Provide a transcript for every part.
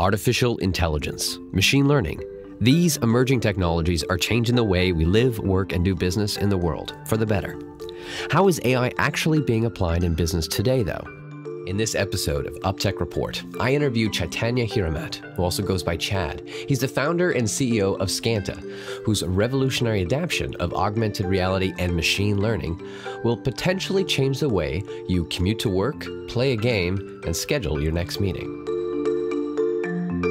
artificial intelligence, machine learning. These emerging technologies are changing the way we live, work, and do business in the world for the better. How is AI actually being applied in business today, though? In this episode of UpTech Report, I interview Chaitanya Hiremath, who also goes by Chad. He's the founder and CEO of Scanta, whose revolutionary adaptation of augmented reality and machine learning will potentially change the way you commute to work, play a game, and schedule your next meeting.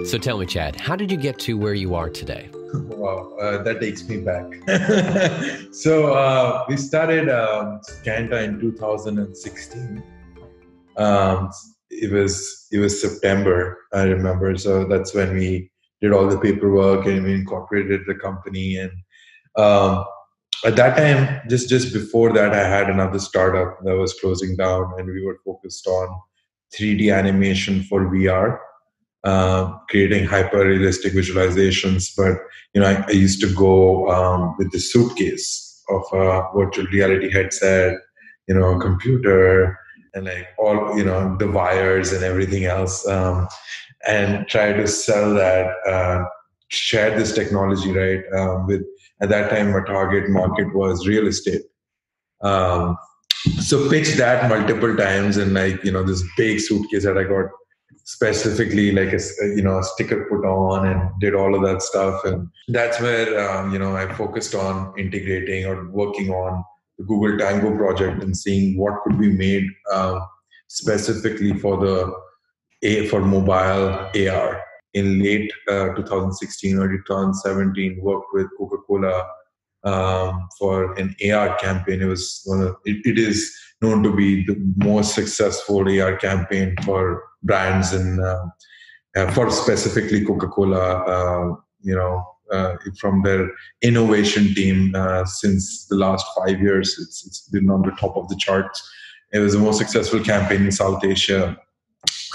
So tell me, Chad, how did you get to where you are today? Wow, that takes me back. So we started Scanta in 2016. It was September, I remember. So that's when we did all the paperwork and we incorporated the company. And at that time, just before that, I had another startup that was closing down, and we were focused on 3D animation for VR, creating hyper-realistic visualizations. But you know, I used to go with the suitcase of a virtual reality headset, you know, a computer, and like all, you know, the wires and everything else, and try to sell that, share this technology, right? With, at that time, our target market was real estate. So pitched that multiple times, and like, you know, this big suitcase that I got specifically like a, you know, a sticker put on, and did all of that stuff. And that's where, you know, I focused on integrating or working on the Google Tango project and seeing what could be made specifically for mobile AR. In late 2016, early 2017, worked with Coca-Cola for an AR campaign. It was it is known to be the most successful AR campaign for brands, and for specifically Coca-Cola, you know, from their innovation team since the last 5 years. It's been on the top of the charts. It was the most successful campaign in South Asia.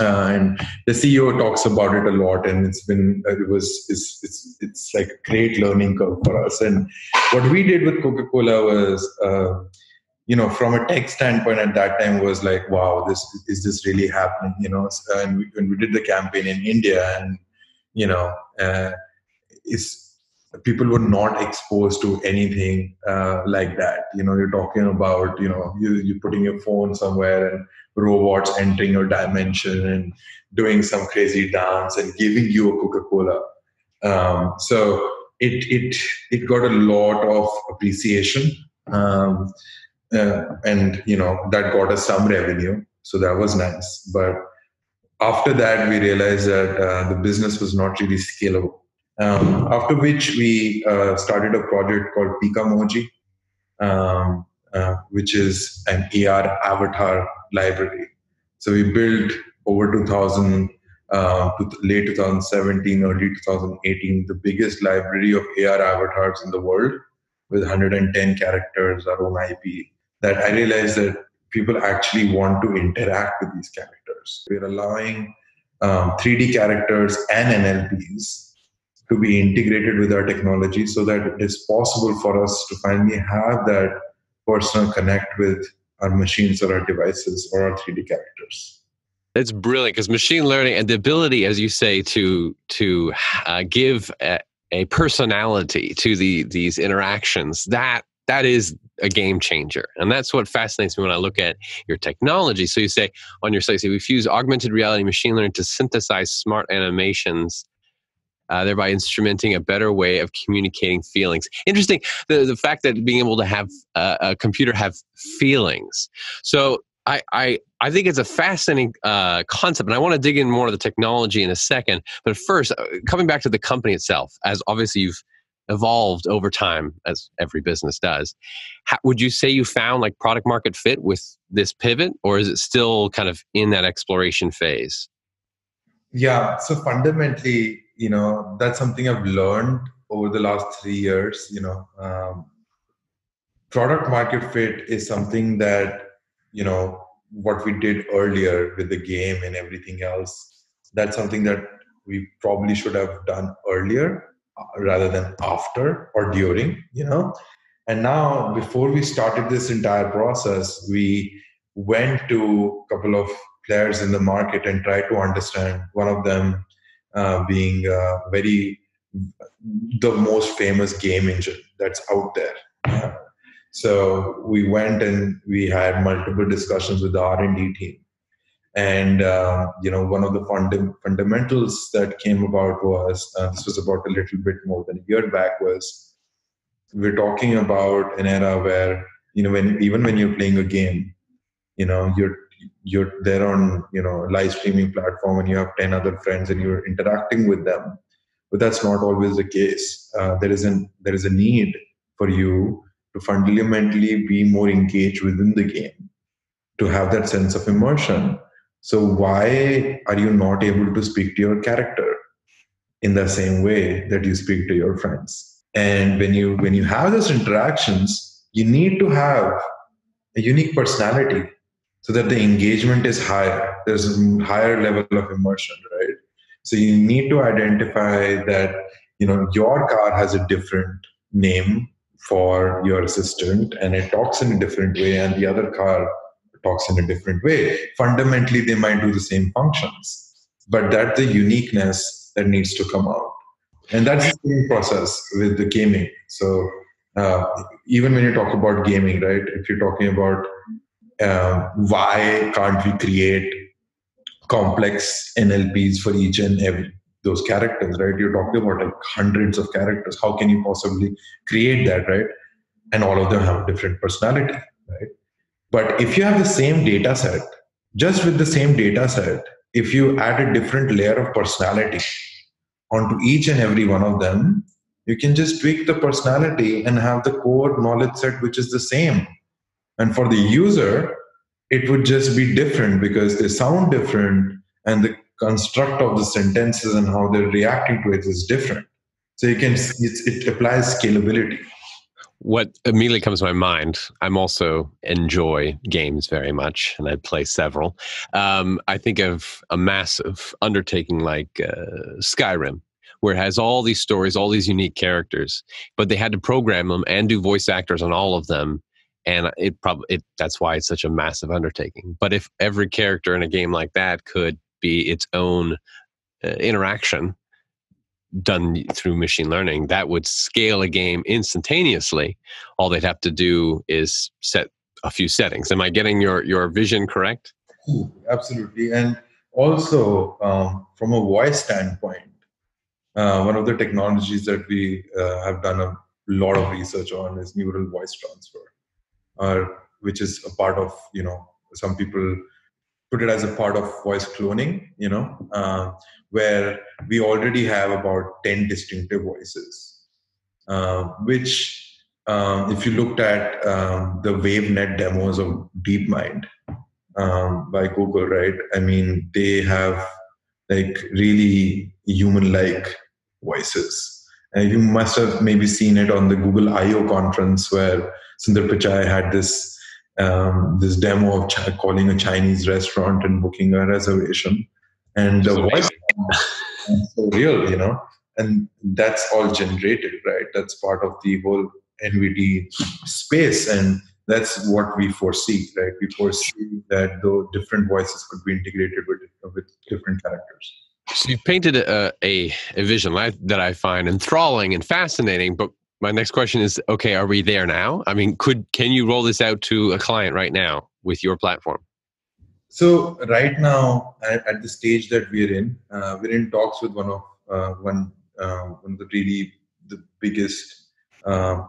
And the CEO talks about it a lot, and it's like a great learning curve for us. And what we did with Coca-Cola was, you know, from a tech standpoint at that time was like, wow, is this really happening? You know, and we did the campaign in India, and, you know, people were not exposed to anything like that. You know, you're talking about, you know, you're putting your phone somewhere and robots entering your dimension and doing some crazy dance and giving you a Coca-Cola. So it got a lot of appreciation, and, you know, that got us some revenue. So that was nice. But after that, we realized that the business was not really scalable. After which we started a project called Pika Moji, which is an AR avatar library. So we built over 2000, late 2017, early 2018, the biggest library of AR avatars in the world with 110 characters, our own IP, that I realized that people actually want to interact with these characters. We're allowing 3D characters and NLPs to be integrated with our technology so that it is possible for us to finally have that personal connect with our machines or our devices or our 3D characters. It's brilliant, because machine learning and the ability, as you say, to give a personality to these interactions, that is a game changer. And that's what fascinates me when I look at your technology. So you say on your site, we fuse augmented reality and machine learning to synthesize smart animations, thereby instrumenting a better way of communicating feelings. Interesting, the fact that being able to have a computer have feelings. So I think it's a fascinating concept, and I want to dig in more to the technology in a second. But first, coming back to the company itself, as obviously you've evolved over time, as every business does, would you say you found like product market fit with this pivot, or is it still kind of in that exploration phase? Yeah, so fundamentally, you know, that's something I've learned over the last 3 years. You know, product market fit is something that, you know, what we did earlier with the game and everything else, that's something that we probably should have done earlier rather than after or during, you know. And now, before we started this entire process, we went to a couple of players in the market and tried to understand. One of them being the most famous game engine that's out there. So we went and we had multiple discussions with the R&D team. And, one of the fundamentals that came about was, this was about a little bit more than a year back, was we're talking about an era where, when you're playing a game, you're there on, a live streaming platform and you have 10 other friends and you're interacting with them. But that's not always the case. There is a need for you to fundamentally be more engaged within the game, to have that sense of immersion. So why are you not able to speak to your character in the same way that you speak to your friends? And when you have those interactions, you need to have a unique personality so that the engagement is higher. There's a higher level of immersion, right? So you need to identify that, your car has a different name for your assistant and it talks in a different way, and the other car talks in a different way. Fundamentally, they might do the same functions, but that's the uniqueness that needs to come out. And that's the same process with the gaming. So even when you talk about gaming, right, if you're talking about why can't we create complex NLPs for each and every those characters, right? You're talking about like hundreds of characters. How can you possibly create that, right? And all of them have a different personality, right? But if you have the same data set, just with the same data set, if you add a different layer of personality onto each and every one of them, you can just tweak the personality and have the core knowledge set, which is the same. And for the user, it would just be different because they sound different and the construct of the sentences and how they're reacting to it is different. So it applies scalability. What immediately comes to my mind, I'm also enjoy games very much, and I play several. I think of a massive undertaking like Skyrim, where it has all these stories, all these unique characters, but they had to program them and do voice actors on all of them, and it that's why it's such a massive undertaking. But if every character in a game like that could be its own interaction, done through machine learning, that would scale a game instantaneously. All they'd have to do is set a few settings. Am I getting your vision correct? Absolutely. And also, from a voice standpoint, one of the technologies that we have done a lot of research on is neural voice transfer, which is a part of, some people put it as a part of voice cloning, where we already have about 10 distinctive voices, which if you looked at the WaveNet demos of DeepMind by Google, right? I mean, they have like really human-like voices. And you must have maybe seen it on the Google I.O. conference where Sundar Pichai had this demo of calling a Chinese restaurant and booking a reservation, and the voice is so real, and that's all generated, right? That's part of the whole NVD space, and that's what we foresee, right? We foresee that the different voices could be integrated with different characters. So you've painted a vision that I find enthralling and fascinating, but my next question is, okay, are we there now? I mean, can you roll this out to a client right now with your platform? So right now, at the stage that we're in talks with one of the really the biggest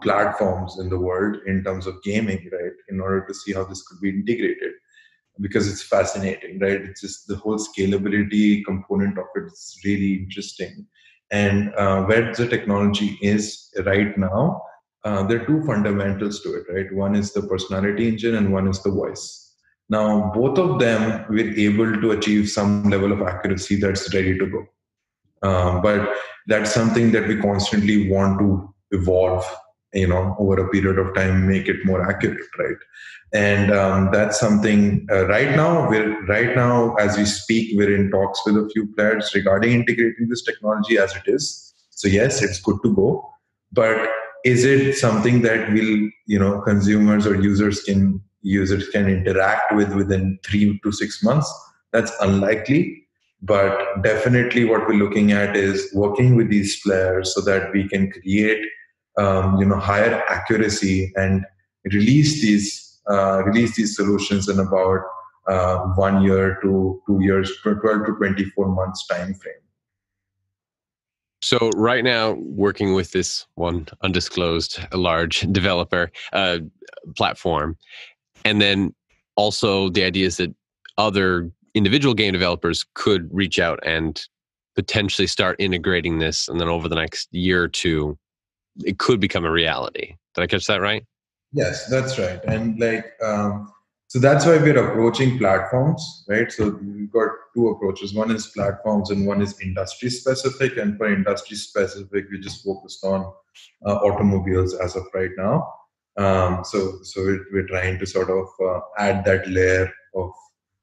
platforms in the world in terms of gaming, right? In order to see how this could be integrated, because it's fascinating, right? It's just the whole scalability component of it is really interesting. And where the technology is right now, there are two fundamentals to it, right? One is the personality engine and one is the voice. Now, both of them, we're able to achieve some level of accuracy that's ready to go. But that's something that we constantly want to evolve, over a period of time, make it more accurate, right? And that's something right now, as we speak, we're in talks with a few players regarding integrating this technology as it is. So yes, it's good to go, but is it something that will, consumers or users can interact with within 3 to 6 months? That's unlikely. But definitely what we're looking at is working with these players so that we can create higher accuracy and release these solutions in about 1 year to 2 years, 12 to 24 months time frame. So right now, working with this one undisclosed large developer platform, and then also the idea is that other individual game developers could reach out and potentially start integrating this, and then over the next year or two, it could become a reality. Did I catch that right? Yes, that's right. And so that's why we're approaching platforms, right? So we've got two approaches. One is platforms and one is industry specific. And for industry specific, we just focused on automobiles as of right now. So we're trying to sort of add that layer of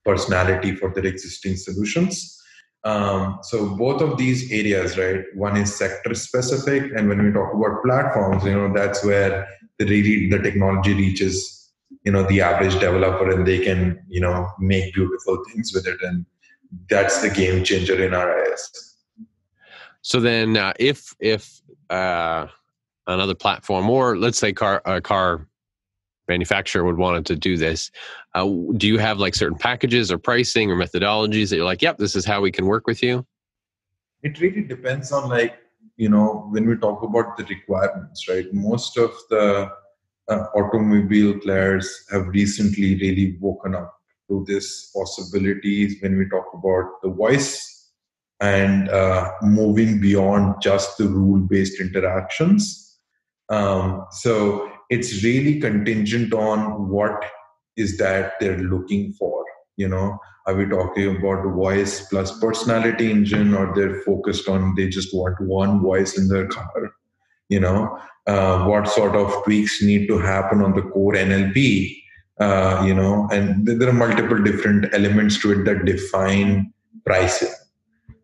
personality for their existing solutions. So both of these areas, right? One is sector specific. And when we talk about platforms, that's where the technology reaches the average developer, and they can, make beautiful things with it. And that's the game changer in our eyes. So then if another platform, or let's say a car manufacturer would want to do this, do you have certain packages or pricing or methodologies that you're yep, this is how we can work with you? It really depends on when we talk about the requirements, right? Most of the automobile players have recently really woken up to this possibility when we talk about the voice and moving beyond just the rule-based interactions. So it's really contingent on what is that they're looking for. Are we talking about voice plus personality engine, or they're focused on they just want one voice in their car? What sort of tweaks need to happen on the core NLP, and there are multiple different elements to it that define pricing.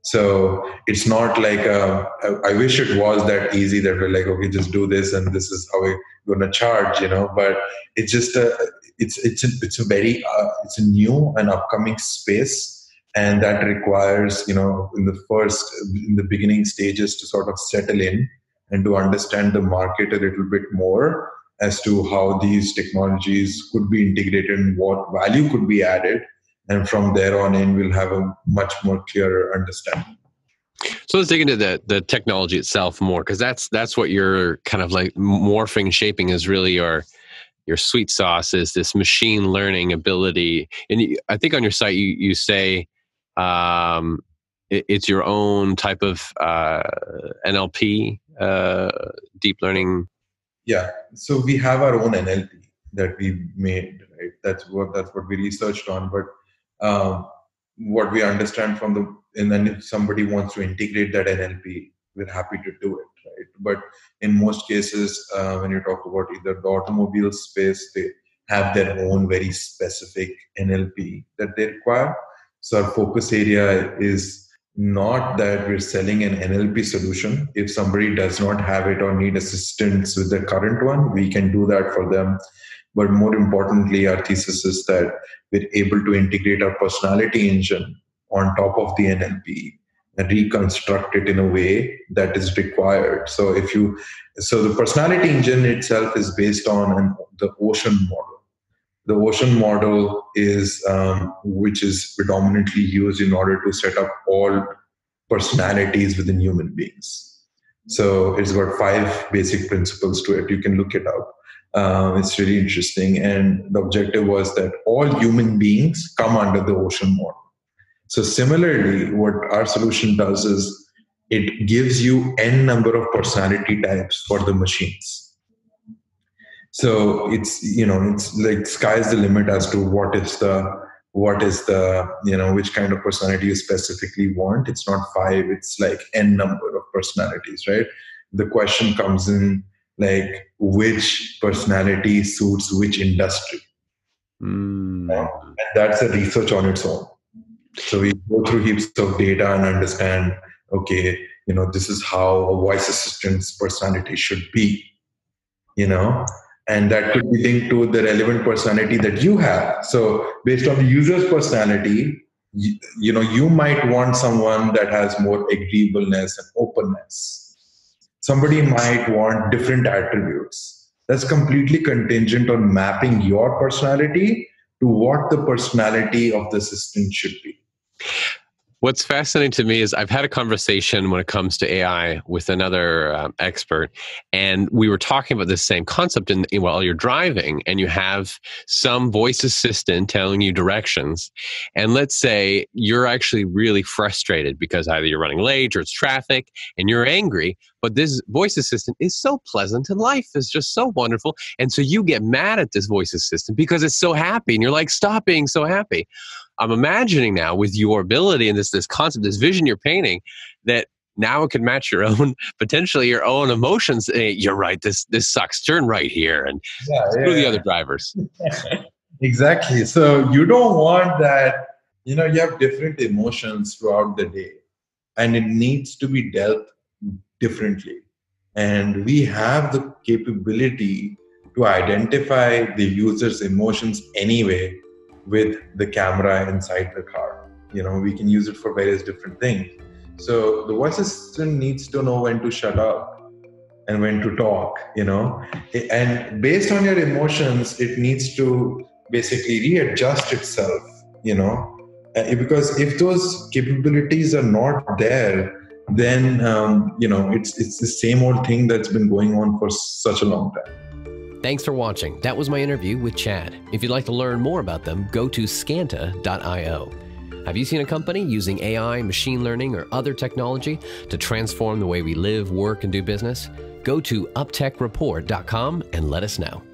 So it's not I wish it was that easy that we're okay, just do this and this is how we're going to charge, but it's just it's a new and upcoming space. And that requires, in the beginning stages to sort of settle in and to understand the market a little bit more as to how these technologies could be integrated and what value could be added. And from there on in, we'll have a much more clearer understanding. So let's dig into the technology itself more, because that's what you're kind of morphing, shaping is really your sweet sauce, is this machine learning ability. And I think on your site, you say... it's your own type of NLP, deep learning. Yeah. So we have our own NLP that we made, right? That's what we researched on. But what we understand and then if somebody wants to integrate that NLP, we're happy to do it, right? But in most cases, when you talk about either the automobile space, they have their own very specific NLP that they require. So our focus area is not that we're selling an NLP solution. If somebody does not have it or need assistance with the current one, we can do that for them. But more importantly, our thesis is that we're able to integrate our personality engine on top of the NLP and reconstruct it in a way that is required. So the personality engine itself is based on the ocean model. The ocean model is, which is predominantly used in order to set up all personalities within human beings. So it's got 5 basic principles to it. You can look it up. It's really interesting. And the objective was that all human beings come under the ocean model. So similarly, what our solution does is it gives you n number of personality types for the machines. So it's sky's the limit as to which kind of personality you specifically want. It's not 5, it's n number of personalities, right? The question comes in which personality suits which industry. Right? And that's a research on its own. So we go through heaps of data and understand, this is how a voice assistant's personality should be, And that could be linked to the relevant personality that you have. So based on the user's personality, you might want someone that has more agreeableness and openness. Somebody might want different attributes. That's completely contingent on mapping your personality to what the personality of the system should be. What's fascinating to me is I've had a conversation when it comes to AI with another expert, and we were talking about this same concept while you're driving and you have some voice assistant telling you directions. And let's say you're actually really frustrated because either you're running late or it's traffic and you're angry, but this voice assistant is so pleasant and life is just so wonderful. And so you get mad at this voice assistant because it's so happy and you're like, stop being so happy. I'm imagining now with your ability and this concept, this vision you're painting, that now it can match your own, potentially your own emotions. Hey, you're right. This sucks. Turn right here and screw the other drivers. Exactly. So you don't want that. You have different emotions throughout the day, and it needs to be dealt differently. And we have the capability to identify the user's emotions anyway. With the camera inside the car, we can use it for various different things. So the voice assistant needs to know when to shut up and when to talk, and based on your emotions, it needs to basically readjust itself, because if those capabilities are not there, then, it's the same old thing that's been going on for such a long time. Thanks for watching. That was my interview with Chad. If you'd like to learn more about them, go to Scanta.io. Have you seen a company using AI, machine learning, or other technology to transform the way we live, work, and do business? Go to UpTechReport.com and let us know.